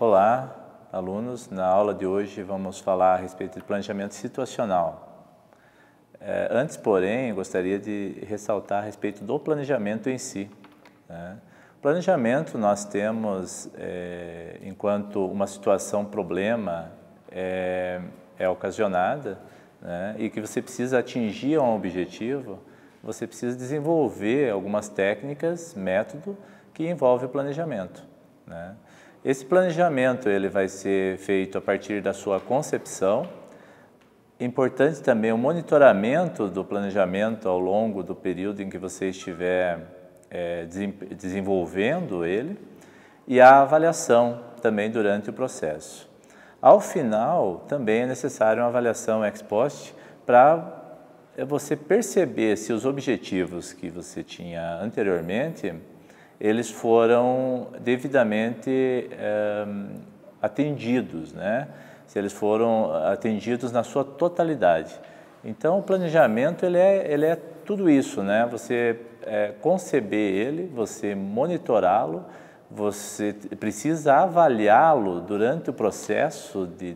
Olá, alunos. Na aula de hoje vamos falar a respeito de planejamento situacional. Antes, porém, gostaria de ressaltar a respeito do planejamento em si. Planejamento nós temos, enquanto uma situação, problema, é ocasionada, né, e que você precisa atingir um objetivo, você precisa desenvolver algumas técnicas, método que envolve o planejamento, né. Esse planejamento ele vai ser feito a partir da sua concepção. Importante também o monitoramento do planejamento ao longo do período em que você estiver desenvolvendo ele, e a avaliação também durante o processo. Ao final, também é necessário uma avaliação ex post para você perceber se os objetivos que você tinha anteriormente, eles foram devidamente atendidos, né? Se eles foram atendidos na sua totalidade. Então, o planejamento ele é tudo isso, né? Você conceber ele, você monitorá-lo, você precisa avaliá-lo durante o processo de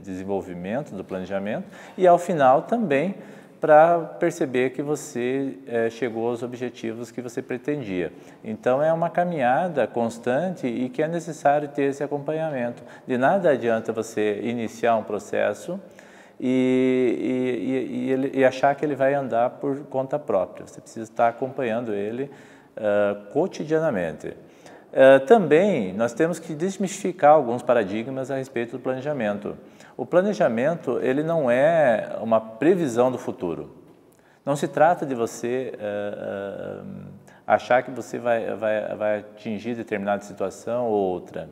desenvolvimento do planejamento e ao final também para perceber que você chegou aos objetivos que você pretendia. Então é uma caminhada constante e que é necessário ter esse acompanhamento. De nada adianta você iniciar um processo e achar que ele vai andar por conta própria. Você precisa estar acompanhando ele cotidianamente. Também nós temos que desmistificar alguns paradigmas a respeito do planejamento. O planejamento ele não é uma previsão do futuro. Não se trata de você achar que você vai atingir determinada situação ou outra.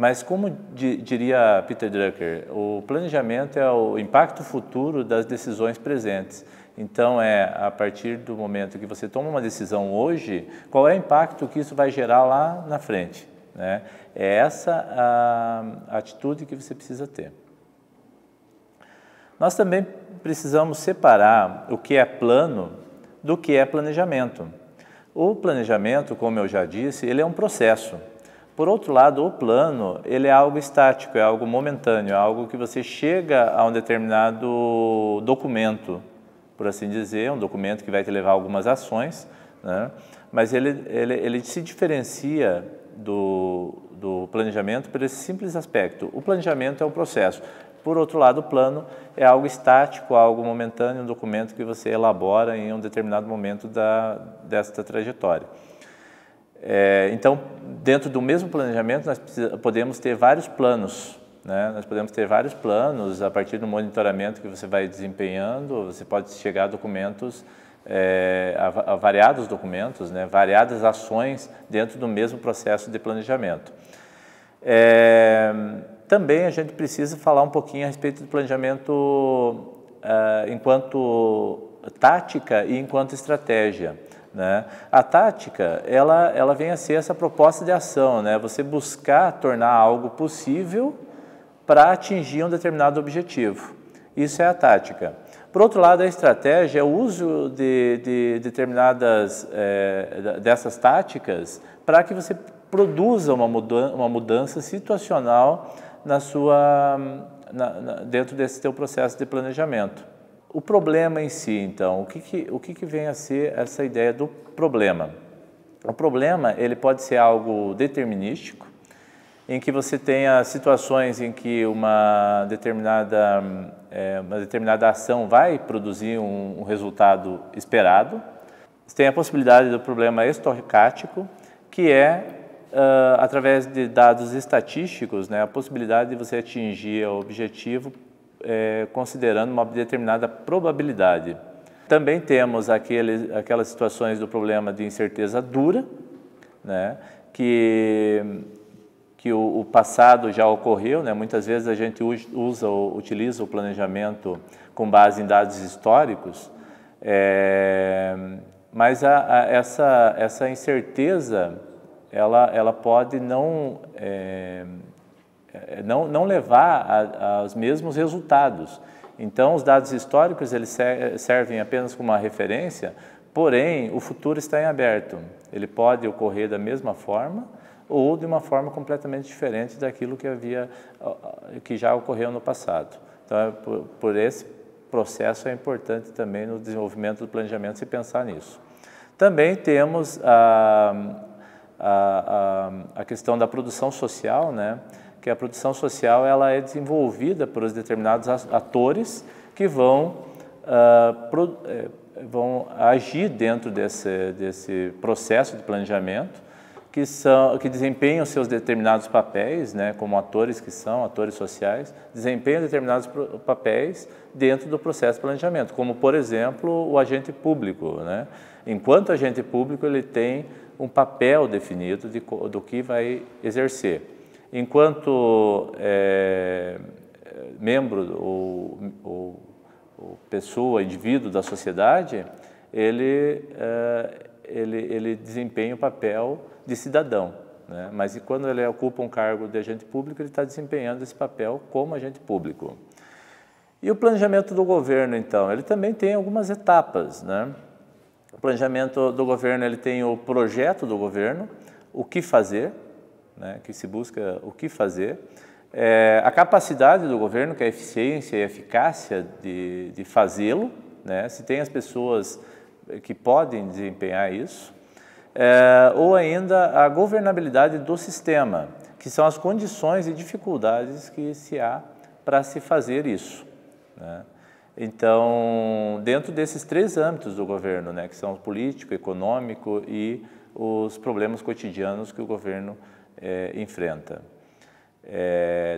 Mas como diria Peter Drucker, o planejamento é o impacto futuro das decisões presentes. Então é a partir do momento que você toma uma decisão hoje, qual é o impacto que isso vai gerar lá na frente, né? É essa a atitude que você precisa ter. Nós também precisamos separar o que é plano do que é planejamento. O planejamento, como eu já disse, ele é um processo. Por outro lado, o plano ele é algo estático, é algo momentâneo, é algo que você chega a um determinado documento, por assim dizer, um documento que vai te levar a algumas ações, né? Mas ele se diferencia do planejamento por esse simples aspecto. O planejamento é um processo. Por outro lado, o plano é algo estático, algo momentâneo, um documento que você elabora em um determinado momento desta trajetória. Então, dentro do mesmo planejamento, nós podemos ter vários planos, né? Nós podemos ter vários planos a partir do monitoramento que você vai desempenhando. Você pode chegar a documentos, a variados documentos, né? Variadas ações dentro do mesmo processo de planejamento. Também a gente precisa falar um pouquinho a respeito do planejamento enquanto tática e enquanto estratégia, né? A tática, ela vem a ser essa proposta de ação, né? Você buscar tornar algo possível para atingir um determinado objetivo. Isso é a tática. Por outro lado, a estratégia é o uso de determinadas dessas táticas para que você produza uma mudança situacional na sua, dentro desse teu processo de planejamento. O problema em si, então, o que vem a ser essa ideia do problema? O problema ele pode ser algo determinístico, em que você tenha situações em que uma determinada ação vai produzir um resultado esperado. Você tem a possibilidade do problema estocástico, que é através de dados estatísticos, né, a possibilidade de você atingir o objetivo considerando uma determinada probabilidade. Também temos aquelas situações do problema de incerteza dura, né, que o passado já ocorreu, né? Muitas vezes a gente utiliza o planejamento com base em dados históricos, mas essa incerteza ela pode não levar aos mesmos resultados. Então, os dados históricos eles servem apenas como uma referência, porém, o futuro está em aberto. Ele pode ocorrer da mesma forma, ou de uma forma completamente diferente daquilo que havia, que já ocorreu no passado. Então, por esse processo é importante também no desenvolvimento do planejamento se pensar nisso. Também temos a questão da produção social, né? Que a produção social ela é desenvolvida por determinados atores que vão agir dentro desse processo de planejamento, que desempenham seus determinados papéis, né, como atores que são, atores sociais, desempenham determinados papéis dentro do processo de planejamento, como, por exemplo, o agente público, né? Enquanto agente público, ele tem um papel definido do que vai exercer. Enquanto membro ou pessoa, indivíduo da sociedade, ele desempenha o papel de cidadão, né? Mas quando ele ocupa um cargo de agente público, ele está desempenhando esse papel como agente público. E o planejamento do governo, então, ele também tem algumas etapas, né? O planejamento do governo, ele tem o projeto do governo, o que fazer, né? Que se busca o que fazer, a capacidade do governo, que é a eficiência e a eficácia de fazê-lo, né? Se tem as pessoas que podem desempenhar isso, ou ainda a governabilidade do sistema, que são as condições e dificuldades que se há para se fazer isso, né? Então, dentro desses três âmbitos do governo, né, que são o político, econômico e os problemas cotidianos que o governo enfrenta.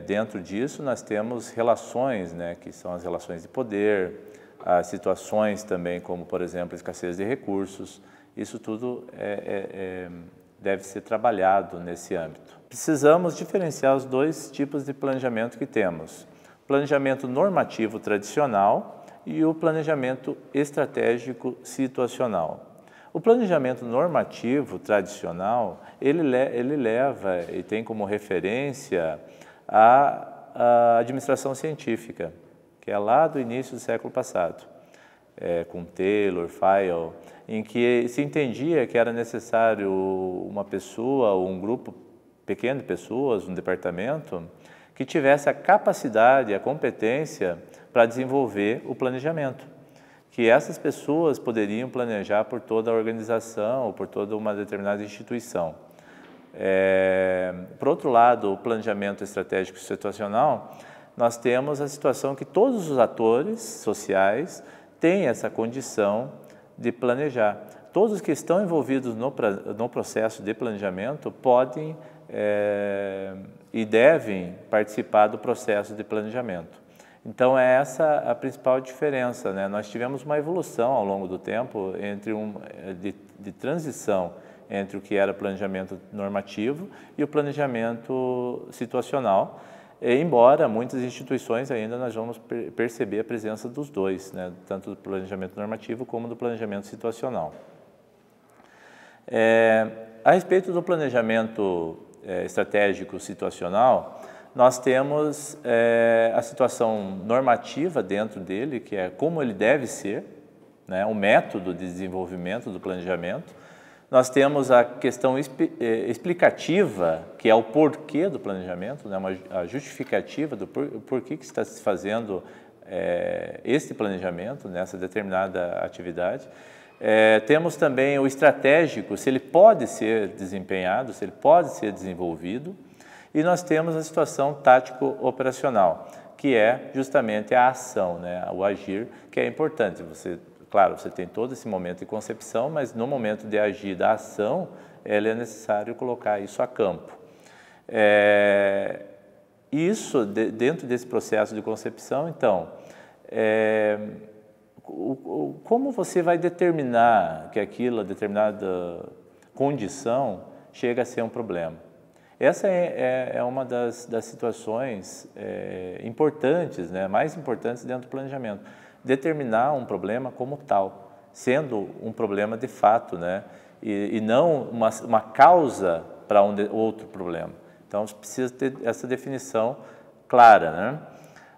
Dentro disso, nós temos relações, né, que são as relações de poder, as situações também como, por exemplo, escassez de recursos. Isso tudo deve ser trabalhado nesse âmbito. Precisamos diferenciar os dois tipos de planejamento que temos: planejamento normativo tradicional e o planejamento estratégico situacional. O planejamento normativo tradicional, ele leva e tem como referência a administração científica, que é lá do início do século passado, com Taylor, Fayol, em que se entendia que era necessário uma pessoa ou um grupo pequeno de pessoas, um departamento, que tivesse a capacidade, a competência para desenvolver o planejamento, que essas pessoas poderiam planejar por toda a organização ou por toda uma determinada instituição. Por outro lado, o planejamento estratégico situacional, nós temos a situação que todos os atores sociais têm essa condição de planejar. Todos que estão envolvidos no processo de planejamento podem e devem participar do processo de planejamento. Então, é essa a principal diferença, né? Nós tivemos uma evolução ao longo do tempo de transição entre o que era planejamento normativo e o planejamento situacional, embora muitas instituições ainda nós vamos perceber a presença dos dois, né? Tanto do planejamento normativo como do planejamento situacional. A respeito do planejamento estratégico situacional, nós temos a situação normativa dentro dele, que é como ele deve ser, né? O método de desenvolvimento do planejamento. Nós temos a questão explicativa, que é o porquê do planejamento, né? A justificativa do porquê que está se fazendo este planejamento, nessa determinada atividade. Temos também o estratégico, se ele pode ser desempenhado, se ele pode ser desenvolvido. E nós temos a situação tático-operacional, que é justamente a ação, né? O agir, que é importante. Claro, você tem todo esse momento de concepção, mas no momento de agir da ação, é necessário colocar isso a campo. Isso, dentro desse processo de concepção, então, como você vai determinar que aquilo, determinada condição, chega a ser um problema? Essa é uma das situações importantes, né? Mais importantes dentro do planejamento. Determinar um problema como tal, sendo um problema de fato, né? E não uma causa para um outro problema. Então, precisa ter essa definição clara, né?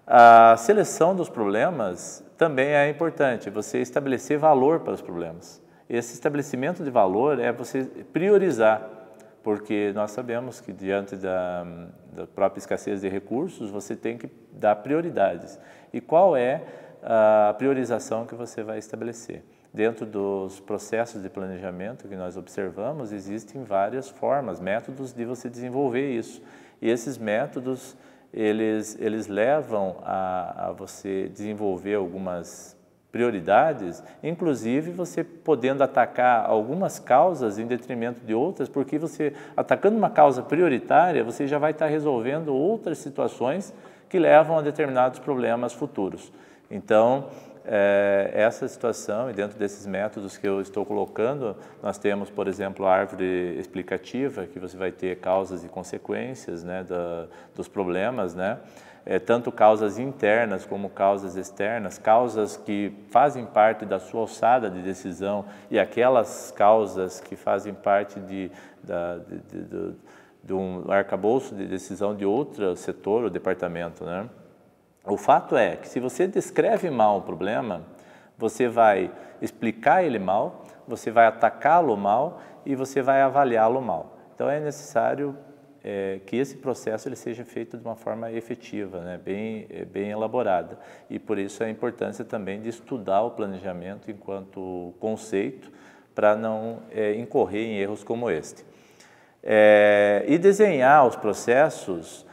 A seleção dos problemas também é importante, você estabelecer valor para os problemas. Esse estabelecimento de valor é você priorizar porque nós sabemos que diante da própria escassez de recursos, você tem que dar prioridades. E qual é a priorização que você vai estabelecer? Dentro dos processos de planejamento que nós observamos, existem várias formas, métodos de você desenvolver isso. E esses métodos, eles levam a você desenvolver algumas prioridades, inclusive você podendo atacar algumas causas em detrimento de outras, porque você, atacando uma causa prioritária, você já vai estar resolvendo outras situações que levam a determinados problemas futuros. Então, essa situação, e dentro desses métodos que eu estou colocando, nós temos, por exemplo, a árvore explicativa, que você vai ter causas e consequências, né, dos problemas, né? Tanto causas internas como causas externas, causas que fazem parte da sua alçada de decisão e aquelas causas que fazem parte de um arcabouço de decisão de outro setor ou departamento, né? O fato é que se você descreve mal o problema, você vai explicar ele mal, você vai atacá-lo mal e você vai avaliá-lo mal. Então é necessário que esse processo ele seja feito de uma forma efetiva, né? bem elaborada. E por isso a importância também de estudar o planejamento enquanto conceito para não incorrer em erros como este. E desenhar os processos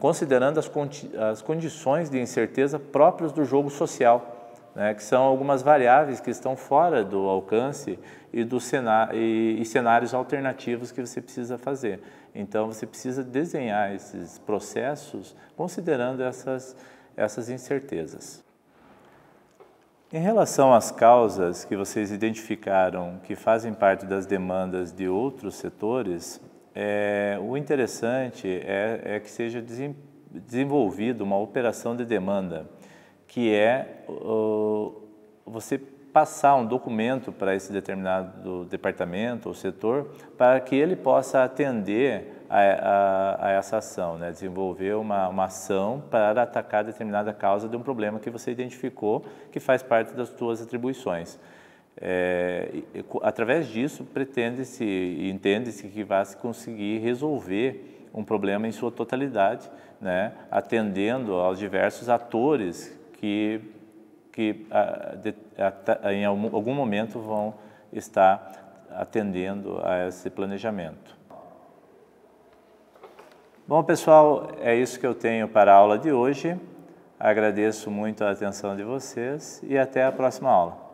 considerando as condições de incerteza próprias do jogo social, né? Que são algumas variáveis que estão fora do alcance e cenários alternativos que você precisa fazer. Então, você precisa desenhar esses processos considerando essas incertezas. Em relação às causas que vocês identificaram que fazem parte das demandas de outros setores, o interessante é que seja desenvolvida uma operação de demanda, que é você passar um documento para esse determinado departamento ou setor para que ele possa atender a essa ação, né? Desenvolver uma ação para atacar determinada causa de um problema que você identificou que faz parte das suas atribuições. Através disso, pretende-se e entende-se que vai se conseguir resolver um problema em sua totalidade, né? Atendendo aos diversos atores que em algum momento vão estar atendendo a esse planejamento. Bom, pessoal, é isso que eu tenho para a aula de hoje. Agradeço muito a atenção de vocês e até a próxima aula.